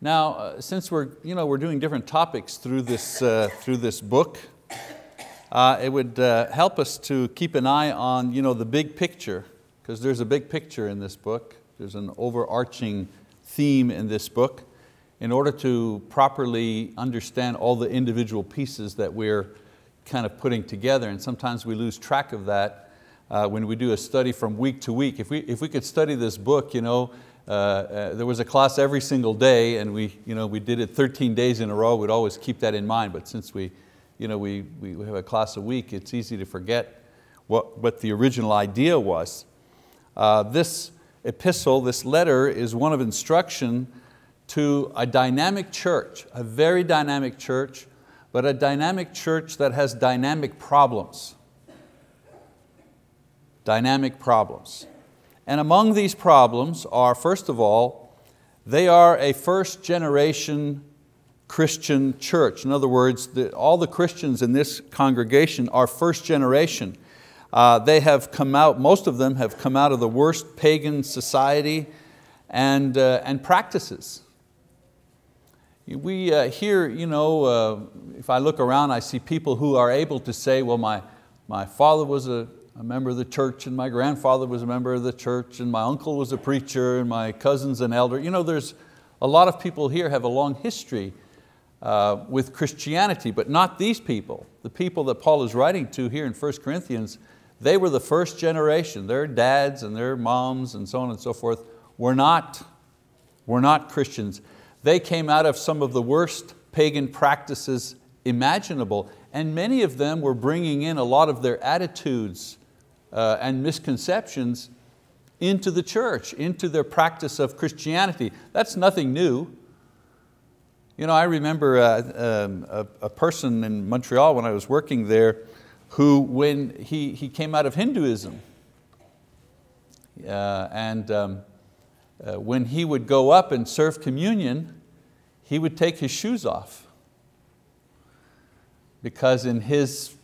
Now, since we're doing different topics through this book, it would help us to keep an eye on the big picture, because there's a big picture in this book. There's an overarching theme in this book, in order to properly understand all the individual pieces that we're kind of putting together. And sometimes we lose track of that when we do a study from week to week. If we could study this book, there was a class every single day, and we did it 13 days in a row, we'd always keep that in mind. But since we have a class a week, it's easy to forget what the original idea was. This epistle, this letter, is one of instruction to a dynamic church, a very dynamic church, but a dynamic church that has dynamic problems. Dynamic problems. And among these problems are, first of all, they are a first generation Christian church. In other words, all the Christians in this congregation are first generation. They have come out, most of them have come out of the worst pagan society and practices. We here, if I look around, I see people who are able to say, well, my father was a member of the church, and my grandfather was a member of the church, and my uncle was a preacher, and my cousin's an elder. There's a lot of people here have a long history with Christianity, but not these people. The people that Paul is writing to here in 1 Corinthians, they were the first generation. Their dads and their moms and so on and so forth were not Christians. They came out of some of the worst pagan practices imaginable, and many of them were bringing in a lot of their attitudes and misconceptions into the church, into their practice of Christianity. That's nothing new. I remember a person in Montreal when I was working there who, when he came out of Hinduism, when he would go up and serve communion, he would take his shoes off, because in his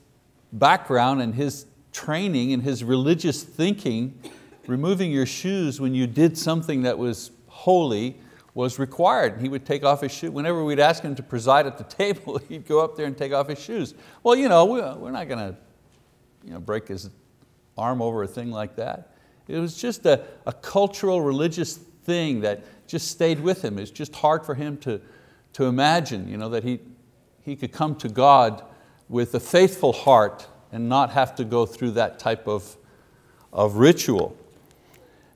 background and his training and his religious thinking, removing your shoes when you did something that was holy was required. He would take off his shoes. Whenever we'd ask him to preside at the table, he'd go up there and take off his shoes. Well, we're not going to break his arm over a thing like that. It was just a cultural, religious thing that just stayed with him. It's just hard for him to imagine that he could come to God with a faithful heart and not have to go through that type of ritual.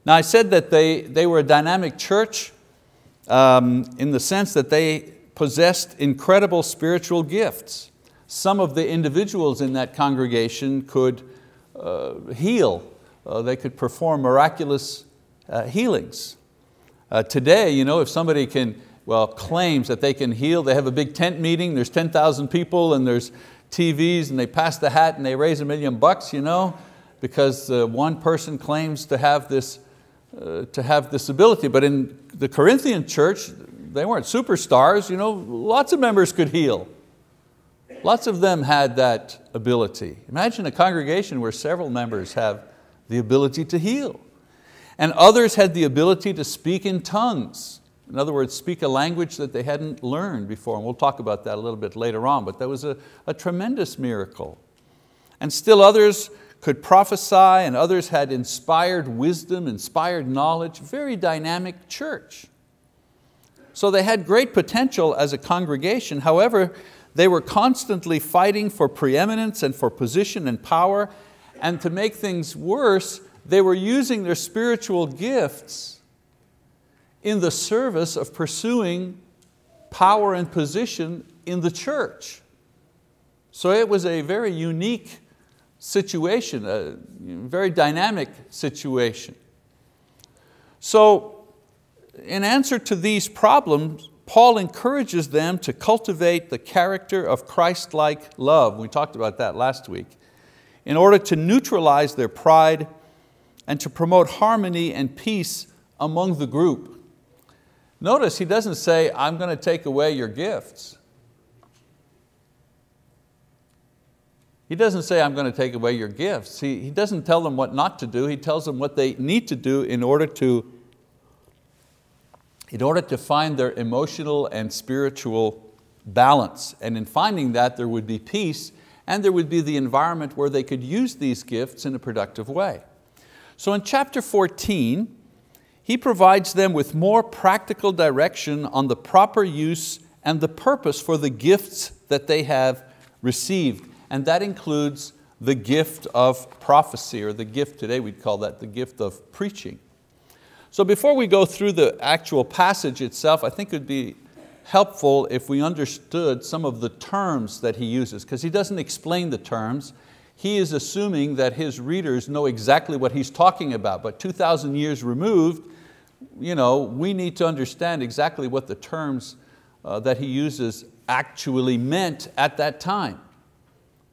Now, I said that they were a dynamic church in the sense that they possessed incredible spiritual gifts. Some of the individuals in that congregation could heal. They could perform miraculous healings. Today, if somebody claims that they can heal, they have a big tent meeting, there's 10,000 people and there's TVs, and they pass the hat and they raise $1 million bucks, because one person claims to have this ability. But in the Corinthian church, they weren't superstars. Lots of members could heal. Lots of them had that ability. Imagine a congregation where several members have the ability to heal. And others had the ability to speak in tongues. In other words, speak a language that they hadn't learned before. And we'll talk about that a little bit later on, but that was a tremendous miracle. And still others could prophesy, and others had inspired wisdom, inspired knowledge. Very dynamic church. So they had great potential as a congregation. However, they were constantly fighting for preeminence and for position and power. And to make things worse, they were using their spiritual gifts in the service of pursuing power and position in the church. So it was a very unique situation, a very dynamic situation. So in answer to these problems, Paul encourages them to cultivate the character of Christ-like love. We talked about that last week. In order to neutralize their pride and to promote harmony and peace among the group. Notice he doesn't say, I'm going to take away your gifts. He doesn't say, I'm going to take away your gifts. He doesn't tell them what not to do. He tells them what they need to do in order in order to find their emotional and spiritual balance. And in finding that, there would be peace and there would be the environment where they could use these gifts in a productive way. So in chapter 14, he provides them with more practical direction on the proper use and the purpose for the gifts that they have received. And that includes the gift of prophecy, or the gift today we'd call that the gift of preaching. So before we go through the actual passage itself, I think it would be helpful if we understood some of the terms that he uses, because he doesn't explain the terms. He is assuming that his readers know exactly what he's talking about, but 2,000 years removed, you know, we need to understand exactly what the terms that he uses actually meant at that time.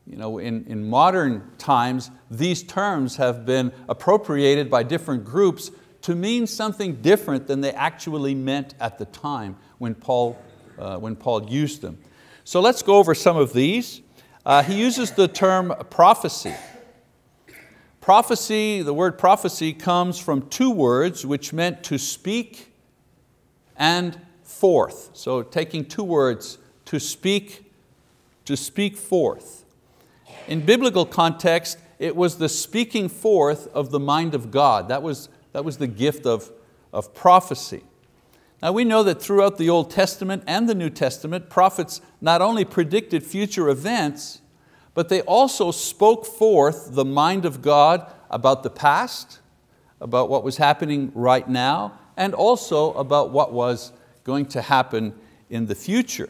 You know, in modern times, these terms have been appropriated by different groups to mean something different than they actually meant at the time when Paul used them. So let's go over some of these. He uses the term prophecy. Prophecy, the word prophecy comes from two words which meant to speak and forth. So taking two words, to speak forth. In biblical context, it was the speaking forth of the mind of God. That was the gift of prophecy. Now we know that throughout the Old Testament and the New Testament, prophets not only predicted future events, but they also spoke forth the mind of God about the past, about what was happening right now, and also about what was going to happen in the future.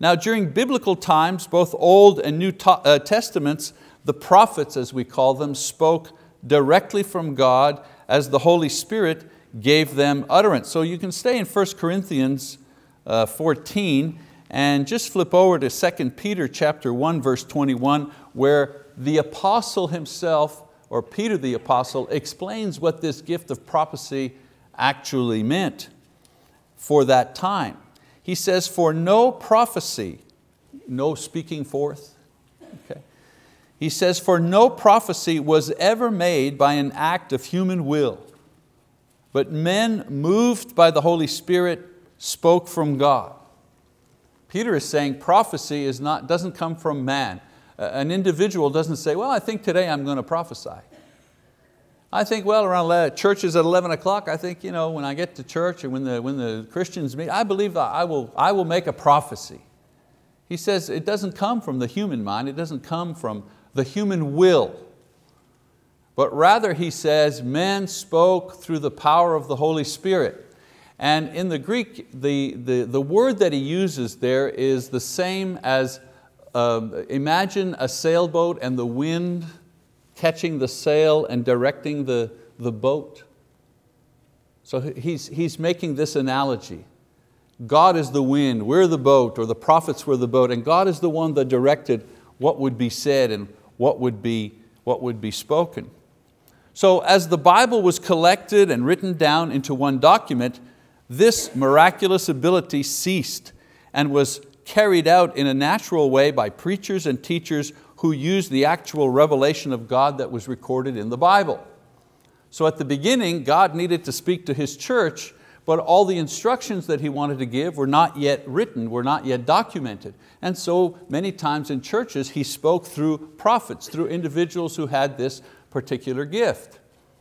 Now during biblical times, both Old and New Testaments, the prophets, as we call them, spoke directly from God as the Holy Spirit gave them utterance. So you can stay in 1 Corinthians 14 and just flip over to 2 Peter chapter 1 verse 21, where the apostle himself, or Peter the apostle, explains what this gift of prophecy actually meant for that time. He says, for no prophecy, no speaking forth, okay. He says, for no prophecy was ever made by an act of human will, but men moved by the Holy Spirit spoke from God. Peter is saying prophecy is not, doesn't come from man. An individual doesn't say, well, I think today I'm going to prophesy. I think, well, around churches at 11 o'clock, I think, you know, when I get to church and when the Christians meet, I believe that I will make a prophecy. He says it doesn't come from the human mind, it doesn't come from the human will, but rather, he says, men spoke through the power of the Holy Spirit. And in the Greek, the word that he uses there is the same as, imagine a sailboat and the wind catching the sail and directing the boat. So he's making this analogy. God is the wind, we're the boat, or the prophets were the boat, and God is the one that directed what would be said and what would be spoken. So as the Bible was collected and written down into one document, this miraculous ability ceased and was carried out in a natural way by preachers and teachers who used the actual revelation of God that was recorded in the Bible. So at the beginning, God needed to speak to His church, but all the instructions that He wanted to give were not yet written, were not yet documented. And so many times in churches, He spoke through prophets, through individuals who had this particular gift.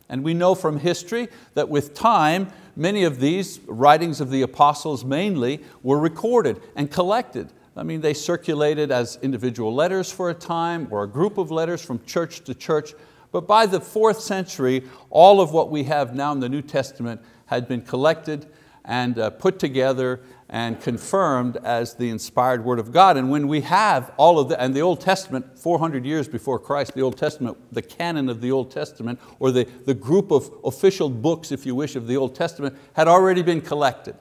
And we know from history that with time, many of these writings of the apostles mainly were recorded and collected. I mean, they circulated as individual letters for a time, or a group of letters from church to church. But by the 4th century, all of what we have now in the New Testament had been collected and put together and confirmed as the inspired Word of God. And when we have all of the, and the Old Testament, 400 years before Christ, the Old Testament, the canon of the Old Testament, or the group of official books, if you wish, of the Old Testament, had already been collected.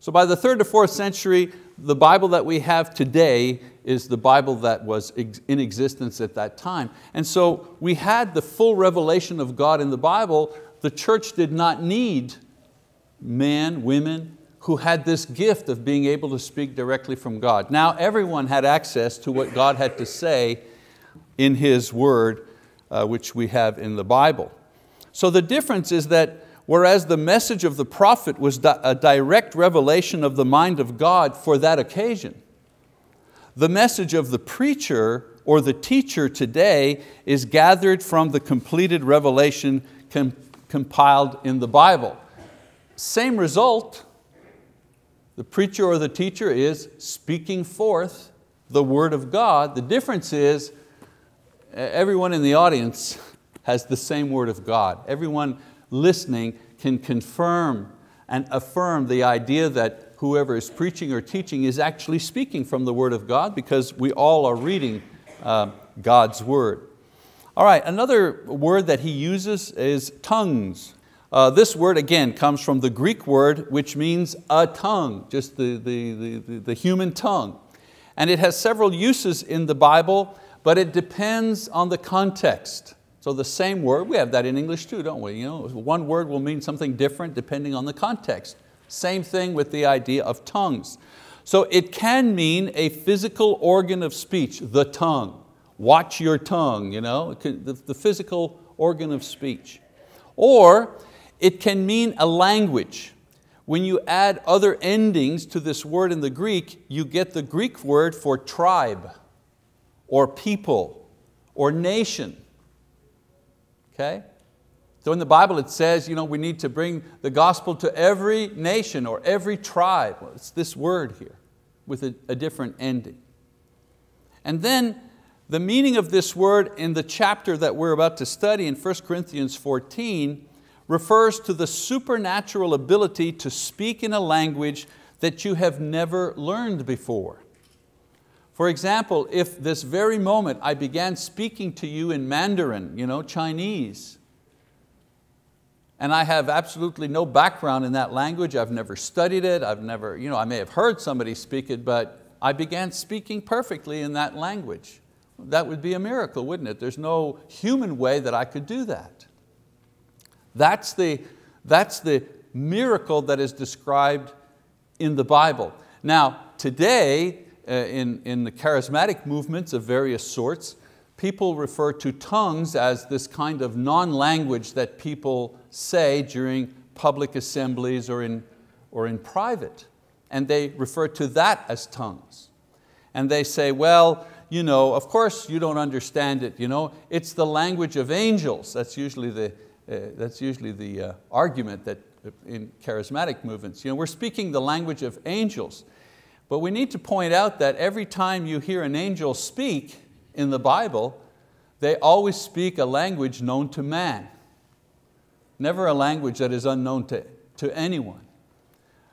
So by the 3rd to 4th century, the Bible that we have today is the Bible that was in existence at that time. And so we had the full revelation of God in the Bible. The church did not need men, women, who had this gift of being able to speak directly from God. Now everyone had access to what God had to say in His Word, which we have in the Bible. So the difference is that whereas the message of the prophet was a direct revelation of the mind of God for that occasion. The message of the preacher or the teacher today is gathered from the completed revelation compiled in the Bible. Same result, the preacher or the teacher is speaking forth the word of God. The difference is everyone in the audience has the same word of God. Everyone listening can confirm and affirm the idea that whoever is preaching or teaching is actually speaking from the word of God, because we all are reading God's word. All right, another word that he uses is tongues. This word again comes from the Greek word which means a tongue, just the human tongue. And it has several uses in the Bible, but it depends on the context. So the same word, we have that in English too, don't we? You know, one word will mean something different depending on the context. Same thing with the idea of tongues. So it can mean a physical organ of speech, the tongue. Watch your tongue, you know, the physical organ of speech. Or it can mean a language. When you add other endings to this word in the Greek, you get the Greek word for tribe or people or nation. Okay? So in the Bible it says, you know, we need to bring the gospel to every nation or every tribe. Well, it's this word here with a different ending. And then the meaning of this word in the chapter that we're about to study in 1 Corinthians 14 refers to the supernatural ability to speak in a language that you have never learned before. For example, if this very moment I began speaking to you in Mandarin, you know, Chinese, and I have absolutely no background in that language, I've never studied it, I've never, you know, I may have heard somebody speak it, but I began speaking perfectly in that language. That would be a miracle, wouldn't it? There's no human way that I could do that. That's the miracle that is described in the Bible. Now, today, in the charismatic movements of various sorts, people refer to tongues as this kind of non-language that people say during public assemblies or in private. And they refer to that as tongues. And they say, well, you know, of course you don't understand it, you know, it's the language of angels. That's usually the argument that in charismatic movements. You know, we're speaking the language of angels. But we need to point out that every time you hear an angel speak in the Bible, they always speak a language known to man, never a language that is unknown to anyone.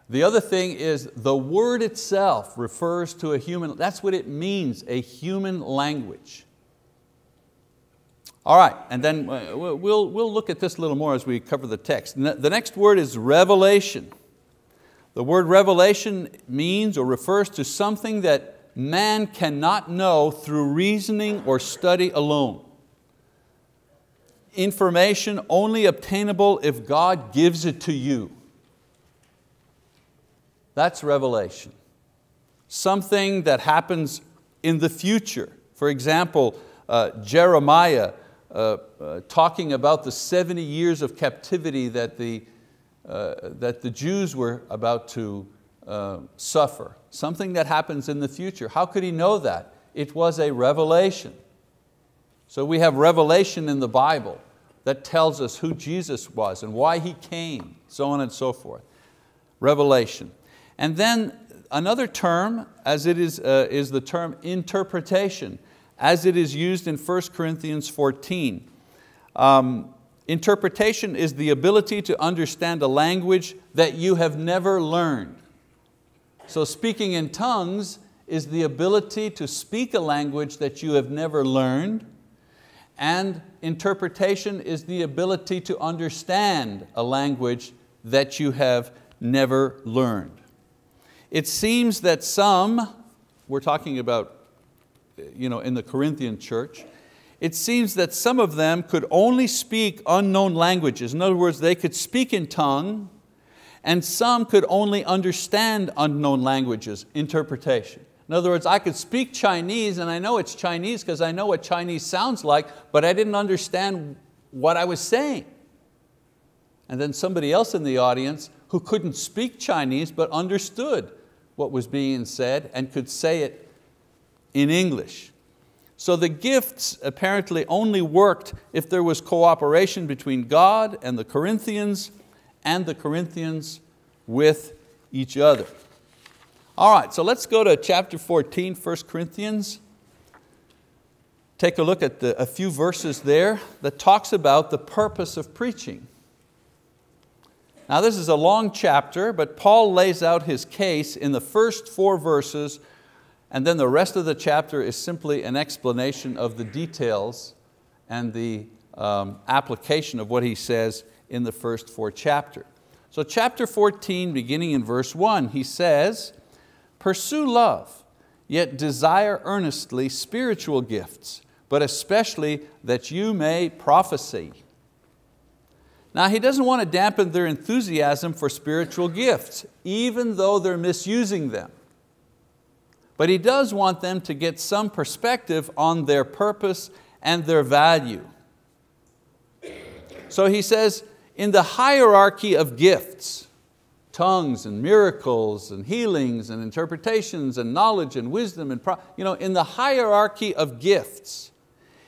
The other thing is the word itself refers to a human, that's what it means, a human language. All right, and then we'll look at this a little more as we cover the text. The next word is revelation. The word revelation means or refers to something that man cannot know through reasoning or study alone. Information only obtainable if God gives it to you. That's revelation. Something that happens in the future. For example, Jeremiah talking about the 70 years of captivity that the Jews were about to suffer. Something that happens in the future. How could he know that? It was a revelation. So we have revelation in the Bible that tells us who Jesus was and why He came, so on and so forth. Revelation. And then another term, as it is the term interpretation, as it is used in 1 Corinthians 14. Interpretation is the ability to understand a language that you have never learned. So speaking in tongues is the ability to speak a language that you have never learned, and interpretation is the ability to understand a language that you have never learned. It seems that some, we're talking about, you know, in the Corinthian church, it seems that some of them could only speak unknown languages. In other words, they could speak in tongue, and some could only understand unknown languages, interpretation. In other words, I could speak Chinese and I know it's Chinese because I know what Chinese sounds like, but I didn't understand what I was saying. and then somebody else in the audience who couldn't speak Chinese but understood what was being said and could say it in English. So the gifts apparently only worked if there was cooperation between God and the Corinthians with each other. All right, so let's go to chapter 14, 1 Corinthians. Take a look at a few verses there that talks about the purpose of preaching. Now this is a long chapter, but Paul lays out his case in the first four verses, and then the rest of the chapter is simply an explanation of the details and the application of what he says in the first four chapters. So chapter 14, beginning in verse 1, he says, "Pursue love, yet desire earnestly spiritual gifts, but especially that you may prophesy." Now he doesn't want to dampen their enthusiasm for spiritual gifts, even though they're misusing them. But he does want them to get some perspective on their purpose and their value. So he says, in the hierarchy of gifts, tongues and miracles and healings and interpretations and knowledge and wisdom and in the hierarchy of gifts,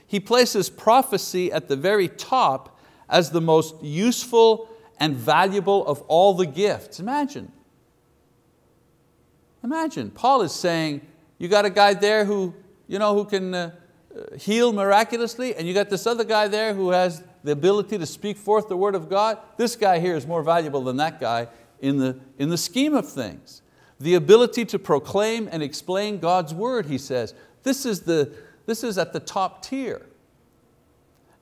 he places prophecy at the very top as the most useful and valuable of all the gifts. Imagine, Paul is saying, you got a guy there who can heal miraculously, and you got this other guy there who has the ability to speak forth the word of God. This guy here is more valuable than that guy in the scheme of things. The ability to proclaim and explain God's word, he says, this is at the top tier.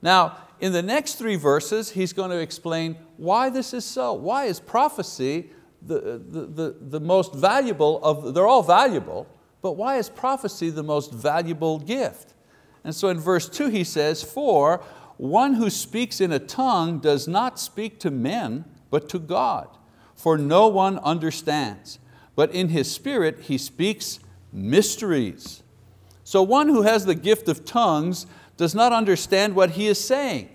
Now, in the next three verses, he's going to explain why this is so. Why is prophecy the most valuable of, they're all valuable, but why is prophecy the most valuable gift? And so in verse 2 he says, "For one who speaks in a tongue does not speak to men, but to God. For no one understands, but in his spirit he speaks mysteries." So one who has the gift of tongues does not understand what he is saying.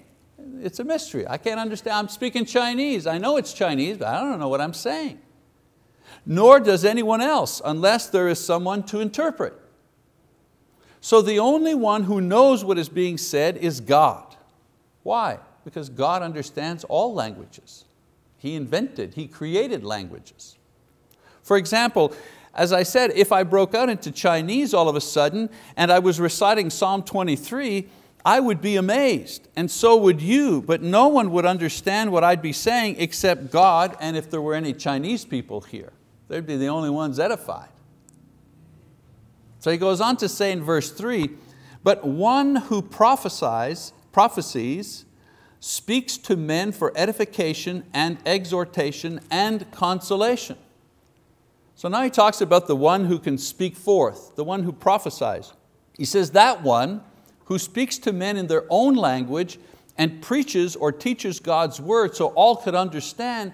It's a mystery. I can't understand. I'm speaking Chinese. I know it's Chinese, but I don't know what I'm saying. Nor does anyone else, unless there is someone to interpret. So the only one who knows what is being said is God. Why? Because God understands all languages. He invented, He created languages. For example, as I said, if I broke out into Chinese all of a sudden and I was reciting Psalm 23, I would be amazed, and so would you, but no one would understand what I'd be saying except God, and if there were any Chinese people here, they'd be the only ones edified. So he goes on to say in verse 3, "But one who prophesies speaks to men for edification and exhortation and consolation." So now he talks about the one who can speak forth, the one who prophesies. He says that one who speaks to men in their own language and preaches or teaches God's word so all could understand,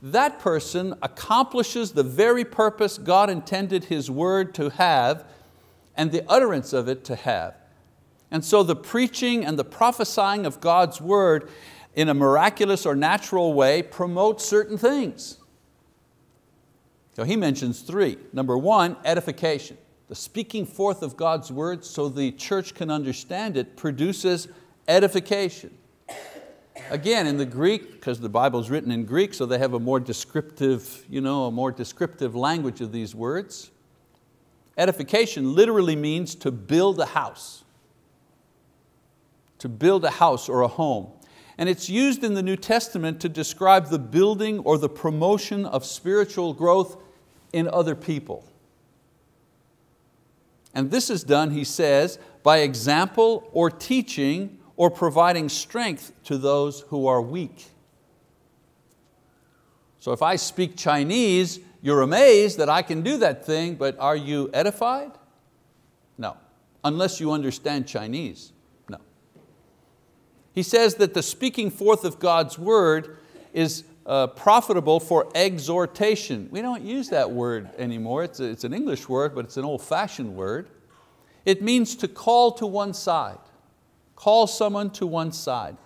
that person accomplishes the very purpose God intended His word to have and the utterance of it to have. And so the preaching and the prophesying of God's word in a miraculous or natural way promotes certain things. So he mentions three. Number one, edification. The speaking forth of God's word so the church can understand it produces edification. Again, in the Greek, because the Bible's written in Greek, so they have a more descriptive, a more descriptive language of these words. Edification literally means to build a house. To build a house or a home. And it's used in the New Testament to describe the building or the promotion of spiritual growth in other people. And this is done, he says, by example or teaching or providing strength to those who are weak. So if I speak Chinese, you're amazed that I can do that thing, but are you edified? No, unless you understand Chinese, no. He says that the speaking forth of God's word is profitable for exhortation. We don't use that word anymore. It's an English word, but it's an old-fashioned word. It means to call to one side. Call someone to one side.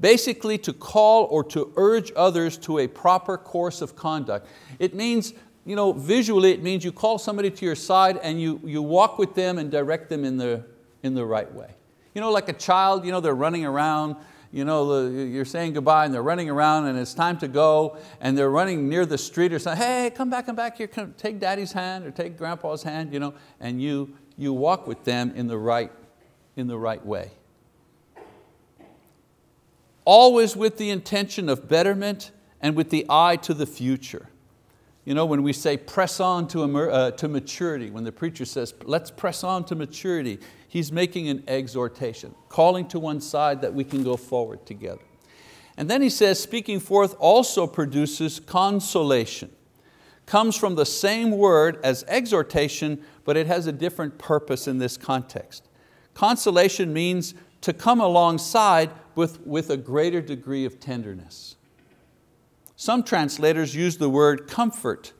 basically to call or to urge others to a proper course of conduct. It means, you know, visually it means you call somebody to your side and you walk with them and direct them in the right way. You know, like a child, you know, they're running around, you know, you're saying goodbye and they're running around and it's time to go and they're running near the street or saying, hey, come back here, come, take daddy's hand or take grandpa's hand, you know, and you walk with them in the right way. Always with the intention of betterment and with the eye to the future. You know, when we say press on to maturity, when the preacher says, let's press on to maturity, he's making an exhortation, calling to one side that we can go forward together. And then he says, speaking forth also produces consolation. Comes from the same word as exhortation, but it has a different purpose in this context. Consolation means to come alongside with a greater degree of tenderness. Some translators use the word comfort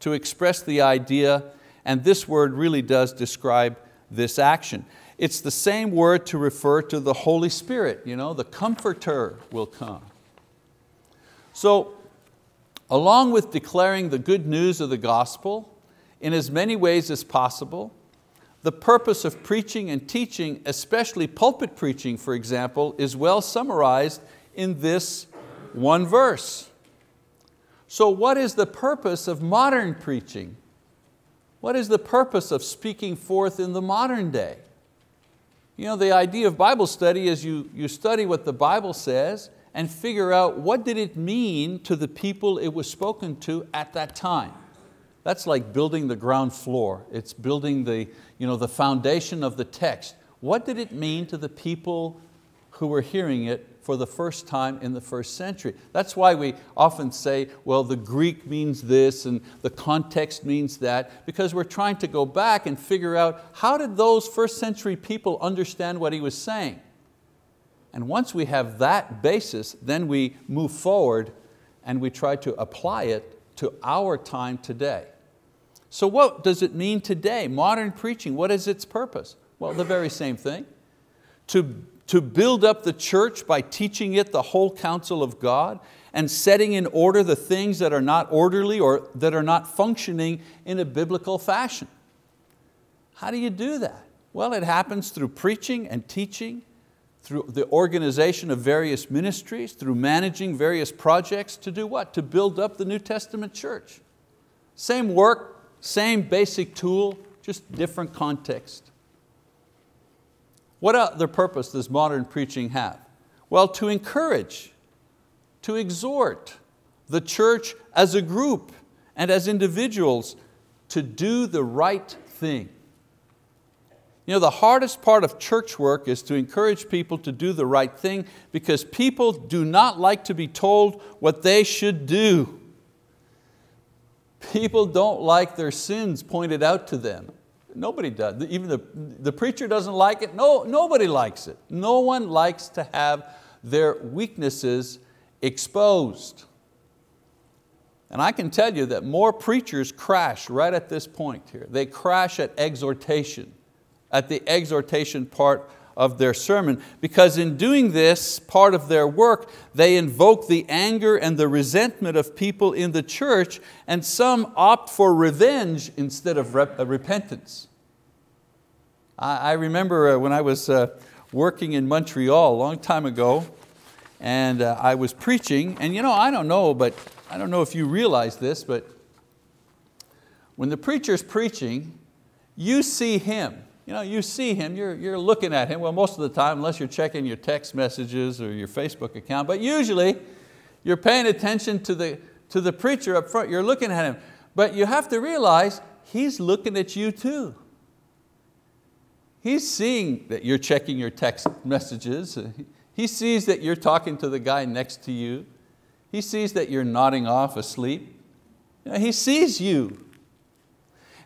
to express the idea, and this word really does describe this action. It's the same word to refer to the Holy Spirit, you know, the Comforter will come. So, along with declaring the good news of the gospel in as many ways as possible, the purpose of preaching and teaching, especially pulpit preaching, for example, is well summarized in this one verse. So what is the purpose of modern preaching? What is the purpose of speaking forth in the modern day? You know, the idea of Bible study is you study what the Bible says and figure out what did it mean to the people it was spoken to at that time. That's like building the ground floor. It's building the foundation of the text. What did it mean to the people who were hearing it for the first time in the first century? That's why we often say, well, the Greek means this and the context means that, because we're trying to go back and figure out how did those first century people understand what he was saying? And once we have that basis, then we move forward and we try to apply it to our time today. So what does it mean today? Modern preaching, what is its purpose? Well, the very same thing. To build up the church by teaching it the whole counsel of God and setting in order the things that are not orderly or that are not functioning in a biblical fashion. How do you do that? Well, it happens through preaching and teaching, through the organization of various ministries, through managing various projects to do what? To build up the New Testament church. Same work, same basic tool, just different context. What other purpose does modern preaching have? Well, to encourage, to exhort the church as a group and as individuals to do the right thing. You know, the hardest part of church work is to encourage people to do the right thing, because people do not like to be told what they should do. People don't like their sins pointed out to them. Nobody does, even the preacher doesn't like it. No, nobody likes it. No one likes to have their weaknesses exposed. And I can tell you that more preachers crash right at this point here. They crash at exhortation, at the exhortation part of their sermon, because in doing this part of their work, they invoke the anger and the resentment of people in the church, and some opt for revenge instead of repentance. I remember when I was working in Montreal a long time ago, and I was preaching, and you know, I don't know if you realize this, but when the preacher's preaching, you see him. You know, you see him, you're looking at him. Well, most of the time, unless you're checking your text messages or your Facebook account, but usually you're paying attention to the preacher up front. You're looking at him, but you have to realize he's looking at you too. He's seeing that you're checking your text messages. He sees that you're talking to the guy next to you. He sees that you're nodding off asleep. You know, he sees you.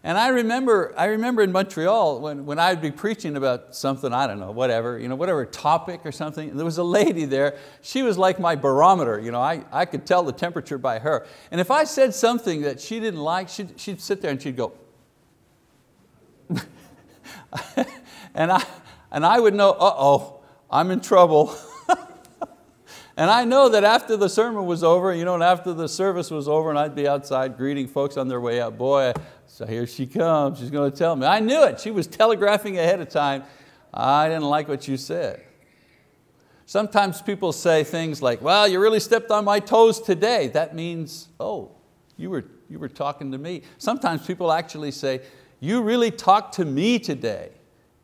And I remember in Montreal when I'd be preaching about something, I don't know, whatever, you know, whatever topic or something, and there was a lady there, she was like my barometer, you know, I could tell the temperature by her. And if I said something that she didn't like, she'd sit there and she'd go. and I would know, uh-oh, I'm in trouble. And I know that after the sermon was over, you know, and after the service was over, and I'd be outside greeting folks on their way out. Boy, so here she comes, she's going to tell me. I knew it, she was telegraphing ahead of time. I didn't like what you said. Sometimes people say things like, well, you really stepped on my toes today. That means, oh, you were talking to me. Sometimes people actually say, you really talked to me today.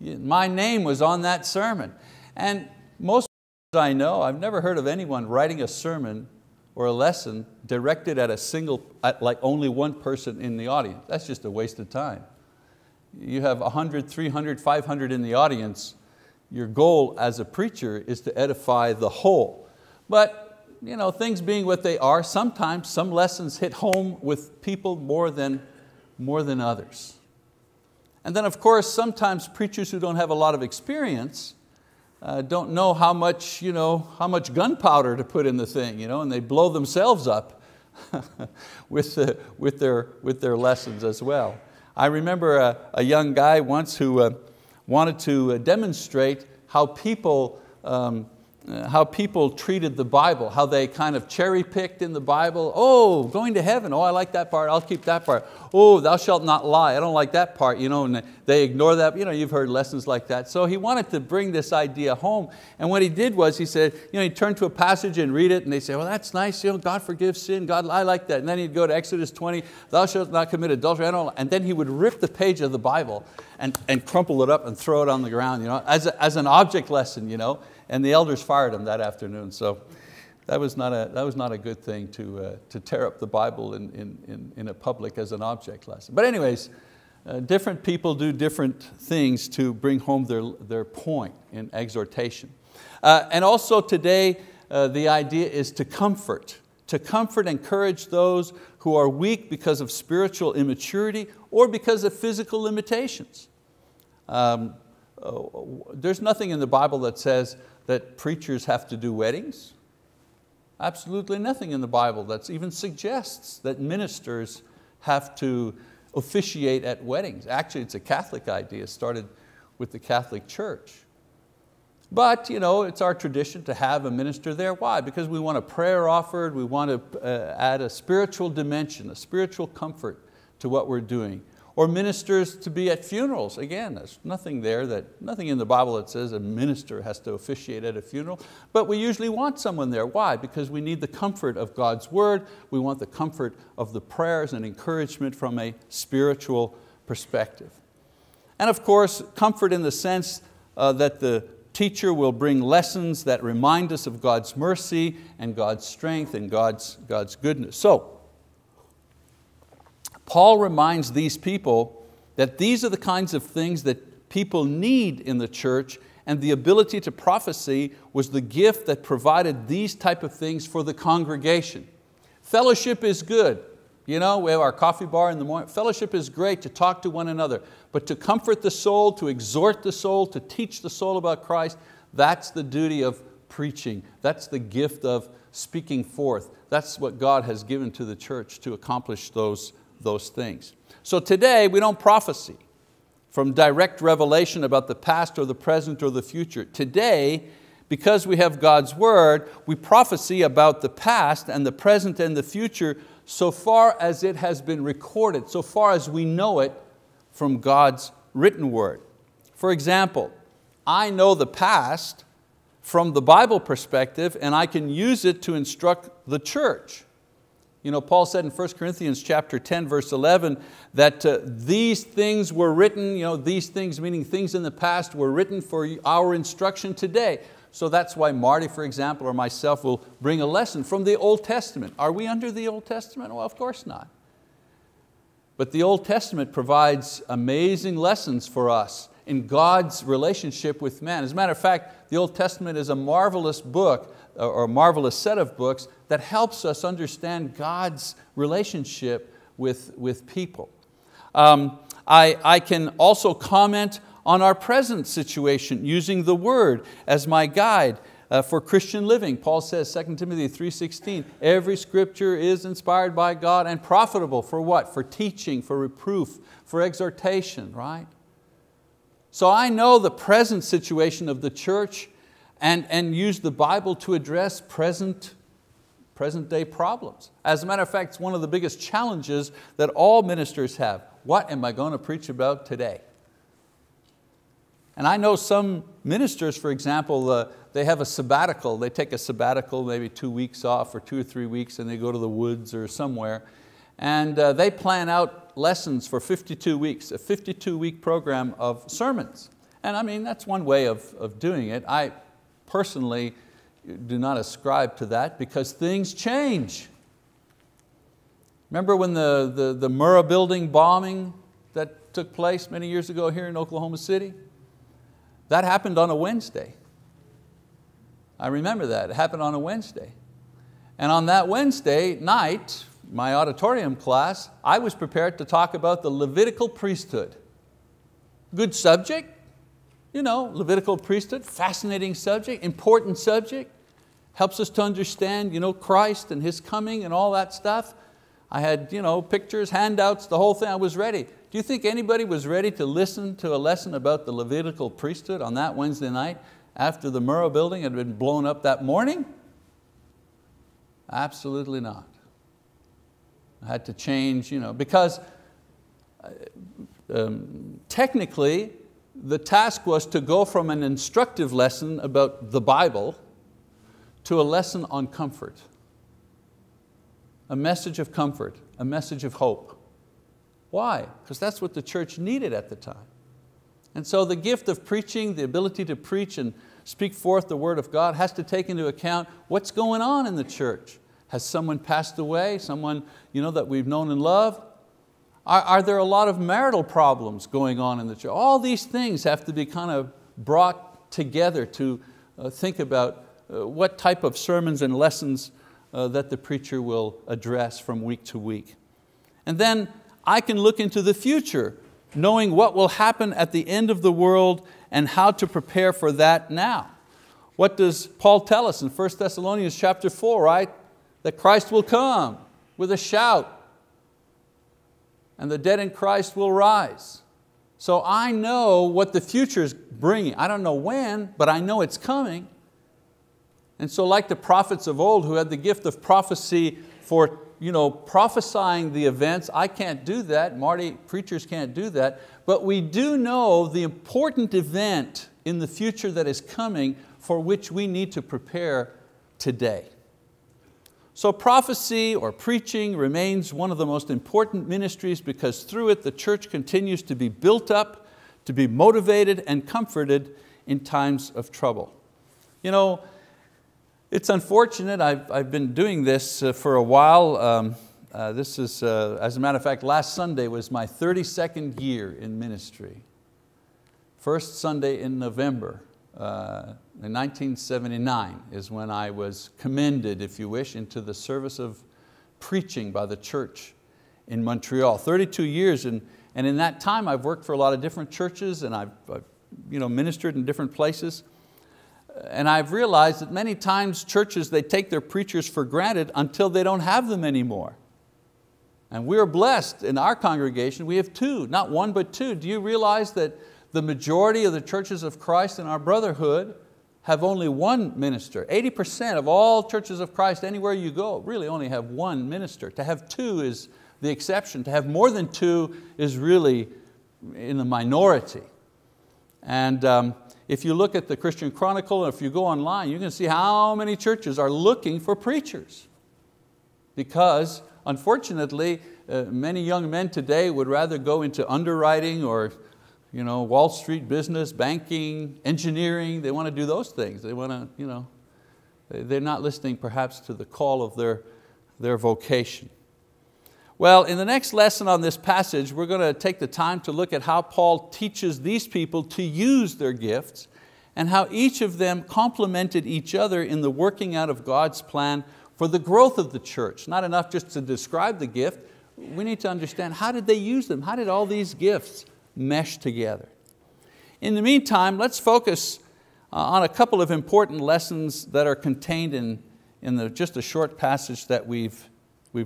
My name was on that sermon. And most I know, I've never heard of anyone writing a sermon or a lesson directed at a single, at like only one person in the audience. That's just a waste of time. You have 100, 300, 500 in the audience. Your goal as a preacher is to edify the whole. But you know, things being what they are, sometimes some lessons hit home with people more than others. And then of course, sometimes preachers who don't have a lot of experience don't know how much gunpowder to put in the thing, you know, and they blow themselves up with their lessons as well. I remember a young guy once who wanted to demonstrate how people treated the Bible, how they kind of cherry picked in the Bible. Oh, going to heaven, oh, I like that part, I'll keep that part. Oh, thou shalt not lie, I don't like that part, you know, and they ignore that. You know, you've heard lessons like that. So he wanted to bring this idea home, and what he did was he said, you know, he turned to a passage and read it, and they say, well, that's nice, you know, God forgives sin, God, I like that. And then he'd go to Exodus 20, thou shalt not commit adultery, I don't, and then he would rip the page of the Bible and crumple it up and throw it on the ground, you know, as an object lesson, you know. And the elders fired him that afternoon. So that was not a good thing to tear up the Bible in a public as an object lesson. But anyways, different people do different things to bring home their point in exhortation. And also today, the idea is to comfort and encourage those who are weak because of spiritual immaturity or because of physical limitations. There's nothing in the Bible that says that preachers have to do weddings. Absolutely nothing in the Bible that even suggests that ministers have to officiate at weddings. Actually, it's a Catholic idea. It started with the Catholic Church. But you know, it's our tradition to have a minister there. Why? Because we want a prayer offered, we want to add a spiritual dimension, a spiritual comfort to what we're doing. Or ministers to be at funerals. Again, there's nothing in the Bible that says a minister has to officiate at a funeral, but we usually want someone there. Why? Because we need the comfort of God's word. We want the comfort of the prayers and encouragement from a spiritual perspective. And of course, comfort in the sense that the teacher will bring lessons that remind us of God's mercy and God's strength and God's goodness. So, Paul reminds these people that these are the kinds of things that people need in the church, and the ability to prophesy was the gift that provided these type of things for the congregation. Fellowship is good. You know, we have our coffee bar in the morning. Fellowship is great to talk to one another, but to comfort the soul, to exhort the soul, to teach the soul about Christ, that's the duty of preaching. That's the gift of speaking forth. That's what God has given to the church to accomplish those things. So today we don't prophesy from direct revelation about the past or the present or the future. Today, because we have God's word, we prophesy about the past and the present and the future so far as it has been recorded, so far as we know it from God's written word. For example, I know the past from the Bible perspective, and I can use it to instruct the church. You know, Paul said in 1 Corinthians chapter 10, verse 11, that these things were written, you know, these things meaning things in the past were written for our instruction today. So that's why Marty, for example, or myself will bring a lesson from the Old Testament. Are we under the Old Testament? Well, of course not. But the Old Testament provides amazing lessons for us in God's relationship with man. As a matter of fact, the Old Testament is a marvelous book, or a marvelous set of books that helps us understand God's relationship with people. I can also comment on our present situation using the word as my guide for Christian living. Paul says, 2 Timothy 3:16, every scripture is inspired by God and profitable for what? For teaching, for reproof, for exhortation, right? So I know the present situation of the church, and use the Bible to address present day problems. As a matter of fact, it's one of the biggest challenges that all ministers have. What am I going to preach about today? And I know some ministers, for example, they have a sabbatical. They take a sabbatical, maybe 2 weeks off or 2 or 3 weeks, and they go to the woods or somewhere. And they plan out lessons for 52 weeks, a 52-week program of sermons. And I mean, that's one way of doing it. I personally do not ascribe to that because things change. Remember when the Murrah building bombing that took place many years ago here in Oklahoma City? That happened on a Wednesday. I remember that, it happened on a Wednesday. And on that Wednesday night, my auditorium class, I was prepared to talk about the Levitical priesthood. Good subject, you know, Levitical priesthood, fascinating subject, important subject, helps us to understand, you know, Christ and His coming and all that stuff. I had, you know, pictures, handouts, the whole thing, I was ready. Do you think anybody was ready to listen to a lesson about the Levitical priesthood on that Wednesday night after the Murrah building had been blown up that morning? Absolutely not. I had to change, you know, because technically the task was to go from an instructive lesson about the Bible to a lesson on comfort, a message of comfort, a message of hope. Why? Because that's what the church needed at the time. And so the gift of preaching, the ability to preach and speak forth the word of God has to take into account what's going on in the church. Has someone passed away? Someone, you know, that we've known and loved? Are there a lot of marital problems going on in the church? All these things have to be kind of brought together to think about what type of sermons and lessons that the preacher will address from week to week. And then I can look into the future, knowing what will happen at the end of the world and how to prepare for that now. What does Paul tell us in 1 Thessalonians chapter 4, right? That Christ will come with a shout and the dead in Christ will rise. So I know what the future is bringing. I don't know when, but I know it's coming. And so like the prophets of old who had the gift of prophecy for, you know, prophesying the events, I can't do that, Marty, preachers can't do that, but we do know the important event in the future that is coming for which we need to prepare today. So prophecy or preaching remains one of the most important ministries because through it the church continues to be built up, to be motivated and comforted in times of trouble. You know, it's unfortunate, I've been doing this for a while. This is, as a matter of fact, last Sunday was my 32nd year in ministry. First Sunday in November, in 1979 is when I was commended, if you wish, into the service of preaching by the church in Montreal. 32 years, and in that time I've worked for a lot of different churches and I've you know, ministered in different places. And I've realized that many times churches, they take their preachers for granted until they don't have them anymore. And we're blessed in our congregation, we have two, not one but two. Do you realize that the majority of the churches of Christ in our brotherhood have only one minister? 80% of all churches of Christ anywhere you go really only have one minister. To have two is the exception. To have more than two is really in the minority. And if you look at the Christian Chronicle, and if you go online, you can see how many churches are looking for preachers. Because, unfortunately, many young men today would rather go into underwriting or, you know, Wall Street business, banking, engineering. They want to do those things. They want to, you know, they're not listening perhaps to the call of their vocation. Well, in the next lesson on this passage, we're going to take the time to look at how Paul teaches these people to use their gifts and how each of them complemented each other in the working out of God's plan for the growth of the church. Not enough just to describe the gift, we need to understand how did they use them? How did all these gifts mesh together? In the meantime, let's focus on a couple of important lessons that are contained in just a short passage that we've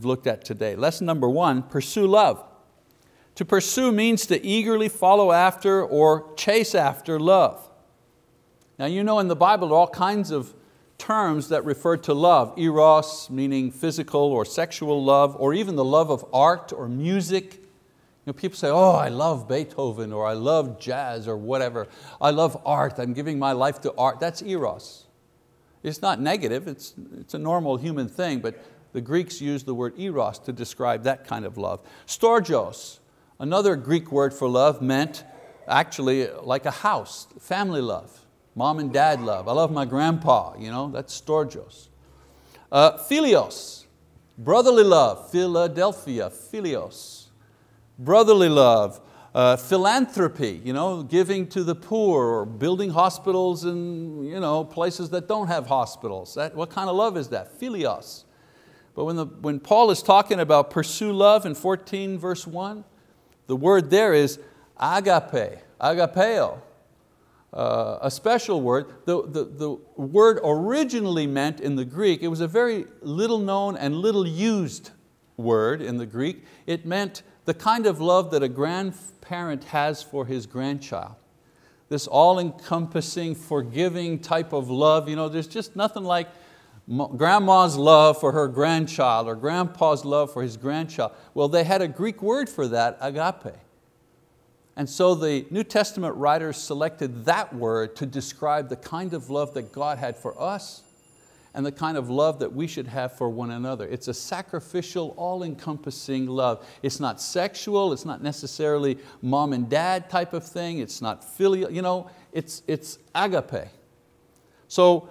looked at today. Lesson number one, pursue love. To pursue means to eagerly follow after or chase after love. Now you know in the Bible there are all kinds of terms that refer to love. Eros, meaning physical or sexual love, or even the love of art or music. You know, people say, oh, I love Beethoven, or I love jazz, or whatever. I love art, I'm giving my life to art. That's eros. It's not negative, it's a normal human thing, but the Greeks used the word eros to describe that kind of love. Storgios, another Greek word for love, meant actually like a house, family love. Mom and dad love. I love my grandpa, you know, that's storgios. Philios, brotherly love, Philadelphia, philios. Brotherly love, philanthropy, you know, giving to the poor or building hospitals in, you know, places that don't have hospitals. That, what kind of love is that? Philios. But when Paul is talking about pursue love in 14 verse 1, the word there is agape, agapeo. A special word. The word originally meant in the Greek, it was a very little known and little used word in the Greek. It meant the kind of love that a grandparent has for his grandchild. This all-encompassing, forgiving type of love. You know, there's just nothing like grandma's love for her grandchild or grandpa's love for his grandchild. Well, they had a Greek word for that, agape. And so the New Testament writers selected that word to describe the kind of love that God had for us and the kind of love that we should have for one another. It's a sacrificial, all-encompassing love. It's not sexual, it's not necessarily mom and dad type of thing, it's not filial, you know, it's agape. So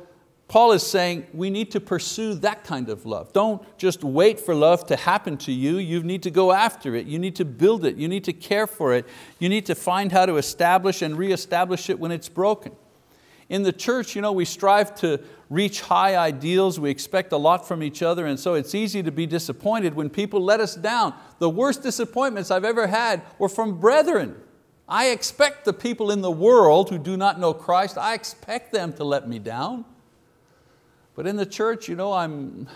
Paul is saying we need to pursue that kind of love. Don't just wait for love to happen to you. You need to go after it. You need to build it. You need to care for it. You need to find how to establish and reestablish it when it's broken. In the church, you know, we strive to reach high ideals. We expect a lot from each other, and so it's easy to be disappointed when people let us down. The worst disappointments I've ever had were from brethren. I expect the people in the world who do not know Christ, I expect them to let me down. But in the church, you know, I'm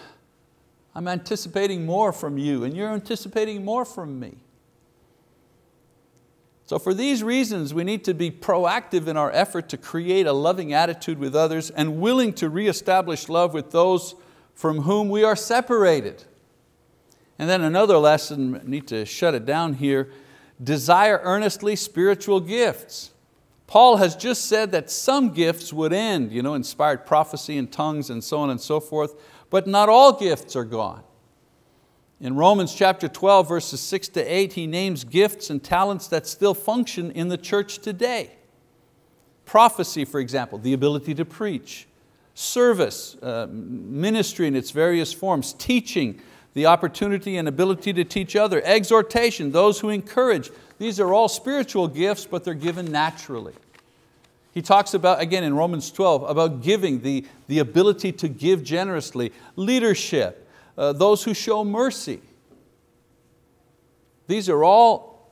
anticipating more from you and you're anticipating more from me. So for these reasons, we need to be proactive in our effort to create a loving attitude with others and willing to reestablish love with those from whom we are separated. And then another lesson, I need to shut it down here, desire earnestly spiritual gifts. Paul has just said that some gifts would end, you know, inspired prophecy and tongues and so on and so forth, but not all gifts are gone. In Romans chapter 12, verses 6 to 8, he names gifts and talents that still function in the church today. Prophecy, for example, the ability to preach, service, ministry in its various forms, teaching, the opportunity and ability to teach others, exhortation, those who encourage. These are all spiritual gifts, but they're given naturally. He talks about, again in Romans 12, about giving, the ability to give generously, leadership, those who show mercy. These are all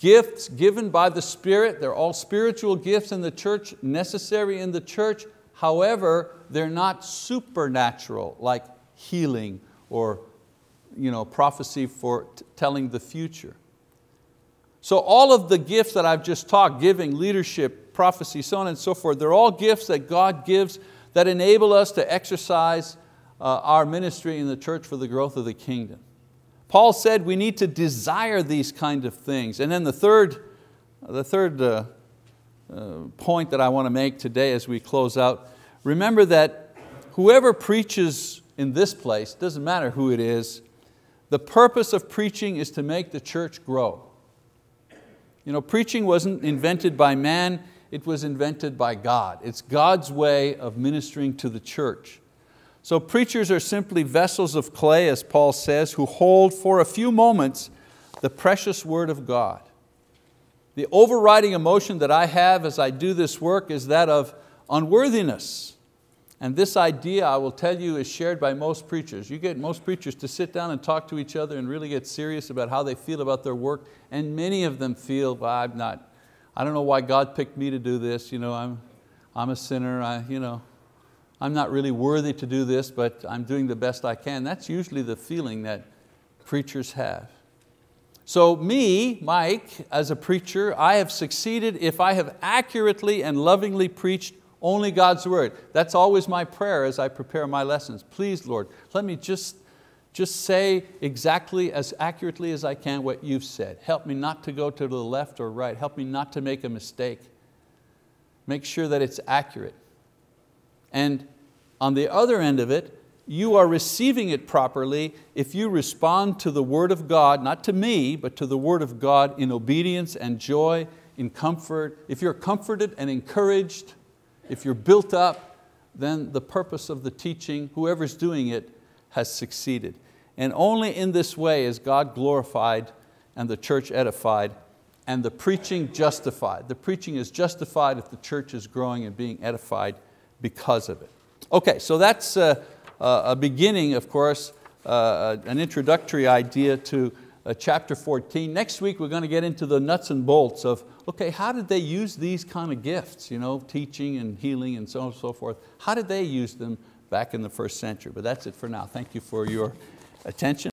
gifts given by the Spirit. They're all spiritual gifts in the church, necessary in the church. However, they're not supernatural, like healing or, you know, prophecy for telling the future. So all of the gifts that I've just taught, giving, leadership, prophecy, so on and so forth, they're all gifts that God gives that enable us to exercise our ministry in the church for the growth of the kingdom. Paul said we need to desire these kind of things. And then the third point that I want to make today as we close out, remember that whoever preaches in this place, doesn't matter who it is, the purpose of preaching is to make the church grow. You know, preaching wasn't invented by man, it was invented by God. It's God's way of ministering to the church. So preachers are simply vessels of clay, as Paul says, who hold for a few moments the precious word of God. The overriding emotion that I have as I do this work is that of unworthiness. And this idea, I will tell you, is shared by most preachers. You get most preachers to sit down and talk to each other and really get serious about how they feel about their work, and many of them feel, well, I don't know why God picked me to do this. You know, I'm a sinner, you know, I'm not really worthy to do this, but I'm doing the best I can. That's usually the feeling that preachers have. So me, Mike, as a preacher, I have succeeded if I have accurately and lovingly preached Only God's word. That's always my prayer as I prepare my lessons. Please, Lord, let me just say exactly as accurately as I can what you've said. Help me not to go to the left or right. Help me not to make a mistake. Make sure that it's accurate. And on the other end of it, you are receiving it properly if you respond to the word of God, not to me, but to the word of God in obedience and joy, in comfort. If you're comforted and encouraged, if you're built up, then the purpose of the teaching, whoever's doing it, has succeeded. And only in this way is God glorified and the church edified and the preaching justified. The preaching is justified if the church is growing and being edified because of it. Okay, so that's a beginning, of course, an introductory idea to chapter 14. Next week we're going to get into the nuts and bolts of, okay, how did they use these kind of gifts, you know, teaching and healing and so on and so forth. How did they use them back in the first century? But that's it for now. Thank you for your attention.